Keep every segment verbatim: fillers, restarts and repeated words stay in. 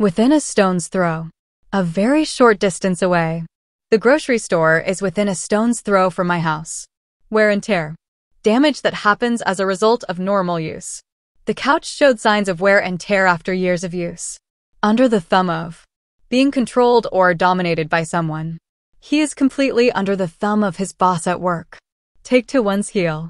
Within a stone's throw. A very short distance away. The grocery store is within a stone's throw from my house. Wear and tear. Damage that happens as a result of normal use. The couch showed signs of wear and tear after years of use. Under the thumb of. Being controlled or dominated by someone. He is completely under the thumb of his boss at work. Take to one's heel.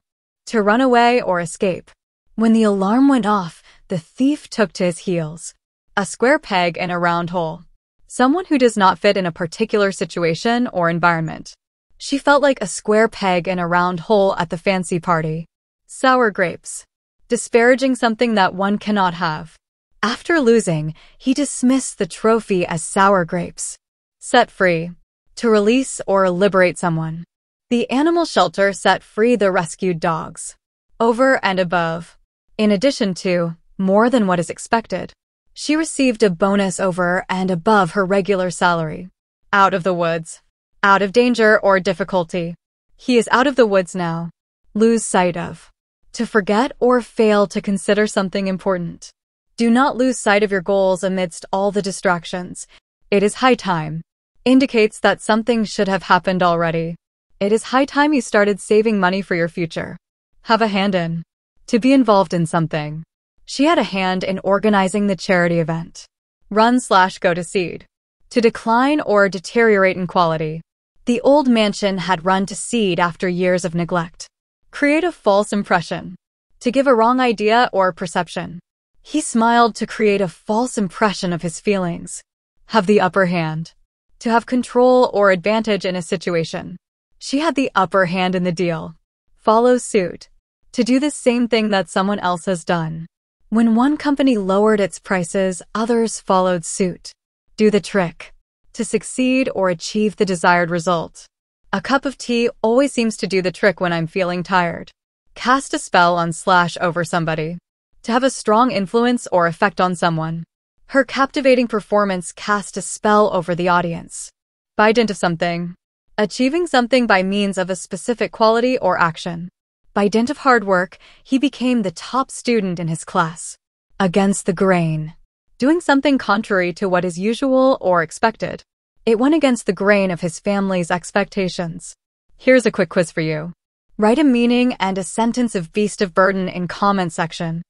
To run away or escape. When the alarm went off, the thief took to his heels. A square peg in a round hole. Someone who does not fit in a particular situation or environment. She felt like a square peg in a round hole at the fancy party. Sour grapes. Disparaging something that one cannot have. After losing, he dismissed the trophy as sour grapes. Set free. To release or liberate someone. The animal shelter set free the rescued dogs. Over and above. In addition to, more than what is expected. She received a bonus over and above her regular salary. Out of the woods. Out of danger or difficulty. He is out of the woods now. Lose sight of. To forget or fail to consider something important. Do not lose sight of your goals amidst all the distractions. It is high time. Indicates that something should have happened already. It is high time you started saving money for your future. Have a hand in. To be involved in something. She had a hand in organizing the charity event. Run slash go to seed. To decline or deteriorate in quality. The old mansion had run to seed after years of neglect. Create a false impression. To give a wrong idea or perception. He smiled to create a false impression of his feelings. Have the upper hand. To have control or advantage in a situation. She had the upper hand in the deal. Follow suit. To do the same thing that someone else has done. When one company lowered its prices, others followed suit. Do the trick. To succeed or achieve the desired result. A cup of tea always seems to do the trick when I'm feeling tired. Cast a spell on slash over somebody. To have a strong influence or effect on someone. Her captivating performance cast a spell over the audience. By dint of something. Achieving something by means of a specific quality or action. By dint of hard work, he became the top student in his class. Against the grain. Doing something contrary to what is usual or expected. It went against the grain of his family's expectations. Here's a quick quiz for you. Write a meaning and a sentence of beast of burden in comment section.